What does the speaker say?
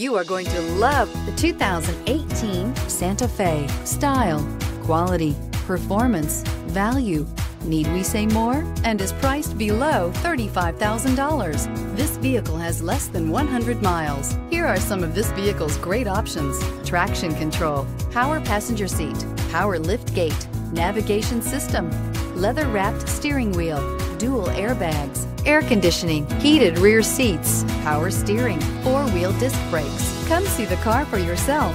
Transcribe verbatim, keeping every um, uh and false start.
You are going to love the two thousand eighteen Santa Fe. Style, quality, performance, value. Need we say more? And is priced below thirty-five thousand dollars. This vehicle has less than one hundred miles. Here are some of this vehicle's great options: traction control, power passenger seat, power lift gate, navigation system, leather-wrapped steering wheel, dual airbags, air conditioning, heated rear seats, power steering, four-wheel disc brakes. Come see the car for yourself.